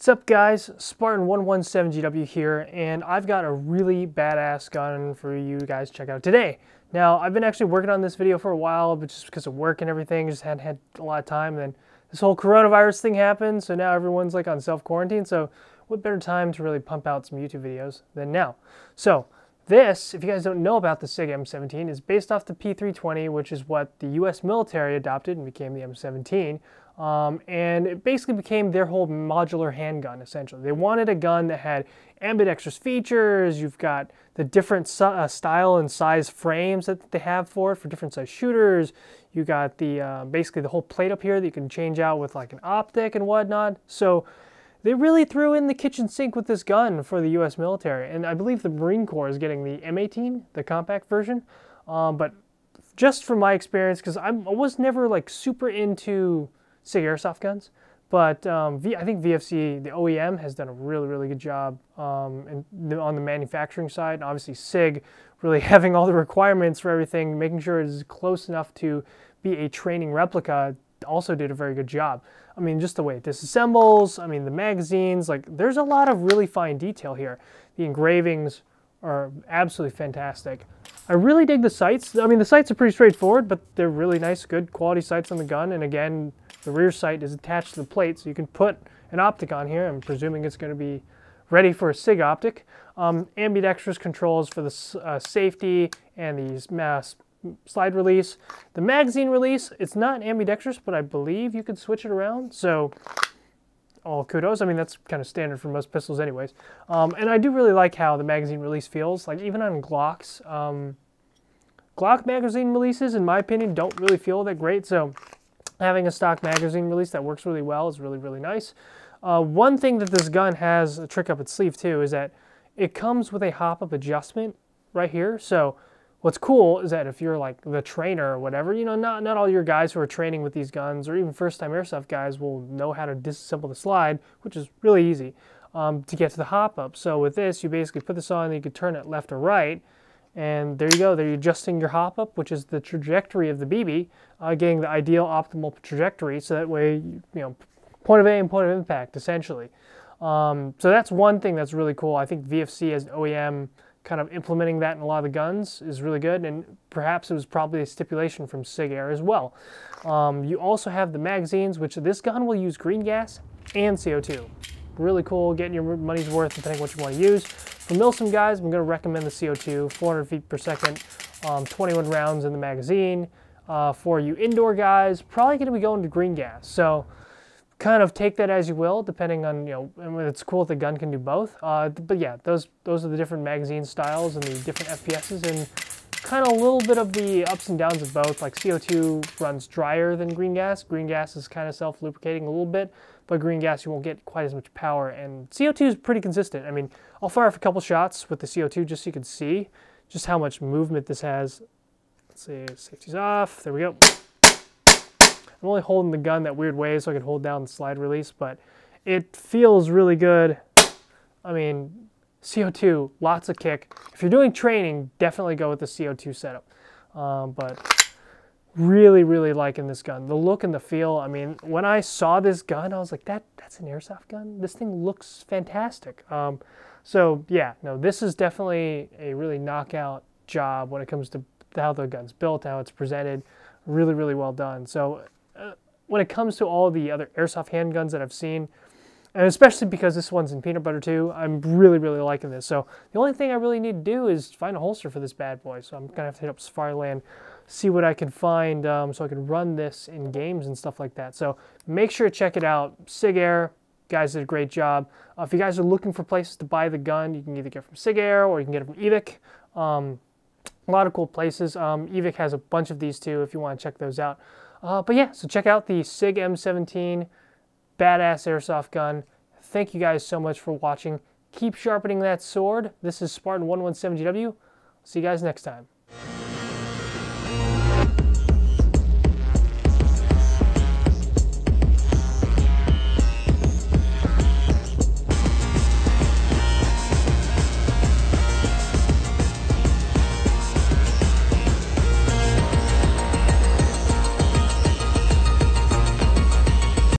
What's up guys, Spartan117GW here, and I've got a really badass gun for you guys to check out today. Now, I've been actually working on this video for a while, but just because of work and everything, just hadn't had a lot of time, and then this whole coronavirus thing happened, so now everyone's like on self-quarantine, so what better time to really pump out some YouTube videos than now. So, this, if you guys don't know about the SIG M17, is based off the P320, which is what the US military adopted and became the M17. And it basically became their whole modular handgun, essentially. They wanted a gun that had ambidextrous features. You've got the different style and size frames that they have for different size shooters. You got the basically the whole plate up here that you can change out with like an optic and whatnot. So they really threw in the kitchen sink with this gun for the US military. And I believe the Marine Corps is getting the M18, the compact version. But just from my experience, because I was never like super into SIG airsoft guns, but I think VFC, the OEM, has done a really good job on the manufacturing side, and obviously SIG really having all the requirements for everything, making sure it is close enough to be a training replica, also did a very good job. I mean, just the way it disassembles, I mean the magazines, like there's a lot of really fine detail here. The engravings are absolutely fantastic. I really dig the sights. I mean, the sights are pretty straightforward, but they're really nice, good quality sights on the gun. And again, the rear sight is attached to the plate, so you can put an optic on here. I'm presuming it's going to be ready for a SIG optic. Ambidextrous controls for the safety and the slide release. The magazine release, it's not ambidextrous, but I believe you could switch it around. So, all kudos. I mean, that's kind of standard for most pistols anyways. And I do really like how the magazine release feels. Like, even on Glocks, Glock magazine releases, in my opinion, don't really feel that great. So, having a stock magazine release that works really well is really nice. One thing that this gun has a trick up its sleeve too is that it comes with a hop-up adjustment right here. So what's cool is that if you're like the trainer or whatever, you know, not all your guys who are training with these guns or even first-time airsoft guys will know how to disassemble the slide, which is really easy to get to the hop-up. So with this, you basically put this on and you can turn it left or right. And there you go, there you're adjusting your hop-up, which is the trajectory of the BB, getting the ideal optimal trajectory, so that way, you know, point of aim, point of impact, essentially. So that's one thing that's really cool. I think VFC as an OEM kind of implementing that in a lot of the guns is really good, and perhaps it was probably a stipulation from SIG Air as well. You also have the magazines, which this gun will use green gas and CO2. Really cool, getting your money's worth depending on what you want to use. For Milsim guys, I'm going to recommend the CO2, 400 feet per second, 21 rounds in the magazine. For you indoor guys, probably going to be going to green gas. So kind of take that as you will, depending on, you know, I mean, it's cool that the gun can do both. But yeah, those are the different magazine styles and the different FPSs, and kind of a little bit of the ups and downs of both. Like CO2 runs drier than green gas. Green gas is kind of self-lubricating a little bit, but green gas you won't get quite as much power. And CO2 is pretty consistent. I mean, I'll fire off a couple shots with the CO2 just so you can see just how much movement this has. Let's see, safety's off. There we go. I'm only holding the gun that weird way so I can hold down the slide release, but it feels really good. I mean, CO2, lots of kick. If you're doing training, definitely go with the CO2 setup. But really liking this gun. The look and the feel, I mean, when I saw this gun, I was like, that's an airsoft gun? This thing looks fantastic. So yeah, no, this is definitely a really knockout job when it comes to how the gun's built, how it's presented. Really well done. So when it comes to all the other airsoft handguns that I've seen, and especially because this one's in peanut butter too, I'm really liking this. So the only thing I really need to do is find a holster for this bad boy. So I'm going to have to hit up Safari Land, see what I can find so I can run this in games and stuff like that. So make sure to check it out. SIG Air, guys did a great job. If you guys are looking for places to buy the gun, you can either get it from SIG Air or you can get it from Evic. A lot of cool places. Evic has a bunch of these too if you want to check those out. But yeah, so check out the SIG M17. Badass airsoft gun. Thank you guys so much for watching. Keep sharpening that sword. This is Spartan117GW. See you guys next time.